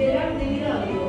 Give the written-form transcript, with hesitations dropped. There are many